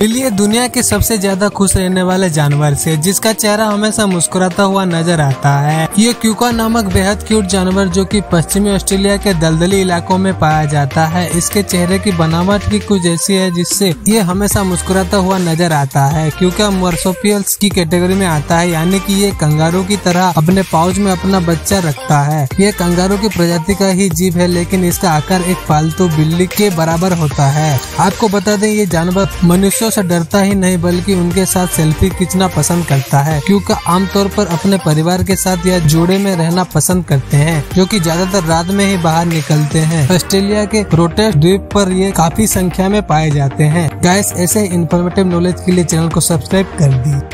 बिल्ली दुनिया के सबसे ज्यादा खुश रहने वाले जानवर से जिसका चेहरा हमेशा मुस्कुराता हुआ नजर आता है। ये क्वोका नामक बेहद क्यूट जानवर जो कि पश्चिमी ऑस्ट्रेलिया के दलदली इलाकों में पाया जाता है, इसके चेहरे की बनावट भी कुछ ऐसी है जिससे ये हमेशा मुस्कुराता हुआ नजर आता है। क्वोका मार्सुपियल्स की कैटेगरी में आता है, यानी की ये कंगारू की तरह अपने पाउच में अपना बच्चा रखता है। ये कंगारू की प्रजाति का ही जीव है, लेकिन इसका आकार एक पालतू बिल्ली के बराबर होता है। आपको बता दें ये जानवर मनुष्य से डरता ही नहीं बल्कि उनके साथ सेल्फी खींचना पसंद करता है, क्योंकि आमतौर पर अपने परिवार के साथ या जोड़े में रहना पसंद करते हैं, जो कि ज्यादातर रात में ही बाहर निकलते हैं। ऑस्ट्रेलिया के रोटेस्ट द्वीप पर ये काफी संख्या में पाए जाते हैं। गाइस, ऐसे इंफॉर्मेटिव नॉलेज के लिए चैनल को सब्सक्राइब कर दी।